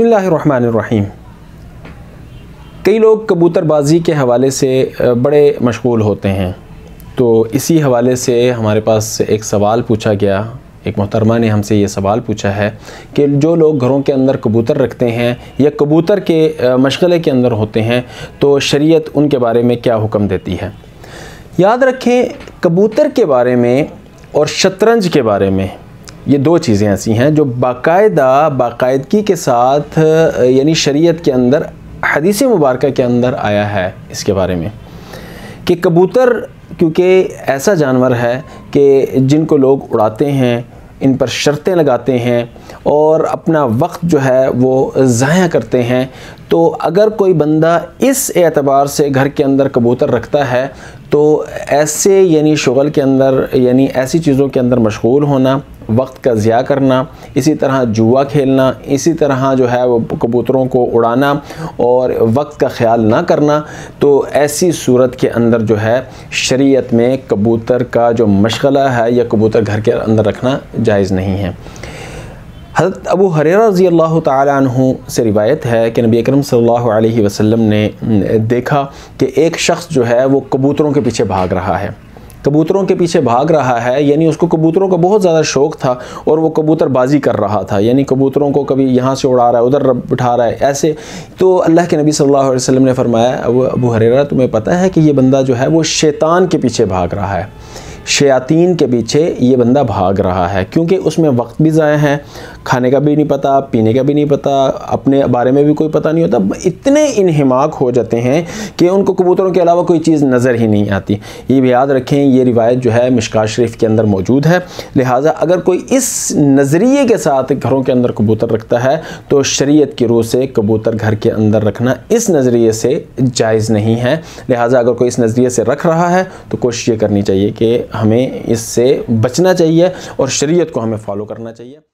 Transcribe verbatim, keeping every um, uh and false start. बिस्मिल्लाहिर्रहमानिर्रहीम। कई लोग कबूतरबाजी के हवाले से बड़े मशगूल होते हैं, तो इसी हवाले से हमारे पास एक सवाल पूछा गया। एक मोहतरमा ने हमसे ये सवाल पूछा है कि जो लोग घरों के अंदर कबूतर रखते हैं या कबूतर के मशगले के अंदर होते हैं तो शरीयत उनके बारे में क्या हुक्म देती है। याद रखें, कबूतर के बारे में और शतरंज के बारे में ये दो चीज़ें ऐसी हैं जो बाकायदा बाकायदगी के साथ यानी शरीयत के अंदर हदीस मुबारक के अंदर आया है इसके बारे में कि कबूतर क्योंकि ऐसा जानवर है कि जिनको लोग उड़ाते हैं, इन पर शर्तें लगाते हैं और अपना वक्त जो है वो ज़ाया करते हैं। तो अगर कोई बंदा इस एतबार से घर के अंदर कबूतर रखता है तो ऐसे यानी शुगल के अंदर यानी ऐसी चीज़ों के अंदर मशगूल होना, वक्त का ज़िया करना, इसी तरह जुआ खेलना, इसी तरह जो है वो कबूतरों को उड़ाना और वक्त का ख़्याल ना करना, तो ऐसी सूरत के अंदर जो है शरीयत में कबूतर का जो मशगला है या कबूतर घर के अंदर रखना जायज़ नहीं है। हज़रत अबू हुरैरा रज़ी अल्लाह ताला अन्हु से रिवायत है कि नबी अकरम सल्लल्लाहु अलैहि वसल्लम ने देखा कि एक शख़्स जो है वो कबूतरों के पीछे भाग रहा है कबूतरों के पीछे भाग रहा है यानी उसको कबूतरों का बहुत ज़्यादा शौक़ था और वो कबूतरबाजी कर रहा था, यानी कबूतरों को कभी यहाँ से उड़ा रहा है, उधर बिठा रहा है ऐसे। तो अल्लाह के नबी सल्लल्लाहु अलैहि वसल्लम ने फरमाया, अबू हुरैरा, तुम्हें पता है कि ये बंदा जो है वो शैतान के पीछे भाग रहा है, शयातीन के पीछे ये बंदा भाग रहा है, क्योंकि उसमें वक्त भी ज़ाया है, खाने का भी नहीं पता, पीने का भी नहीं पता, अपने बारे में भी कोई पता नहीं होता, इतने इनहिमाक हो जाते हैं कि उनको कबूतरों के अलावा कोई चीज़ नज़र ही नहीं आती। ये भी याद रखें, ये रिवायत जो है मिशकात शरीफ के अंदर मौजूद है। लिहाजा अगर कोई इस नज़रिए के साथ घरों के अंदर कबूतर रखता है तो शरीयत की रूह से कबूतर घर के अंदर रखना इस नज़रिए से जायज़ नहीं है। लिहाजा अगर कोई इस नज़रिए से रख रहा है तो कोशिश ये करनी चाहिए कि हमें इससे बचना चाहिए और शरीयत को हमें फॉलो करना चाहिए।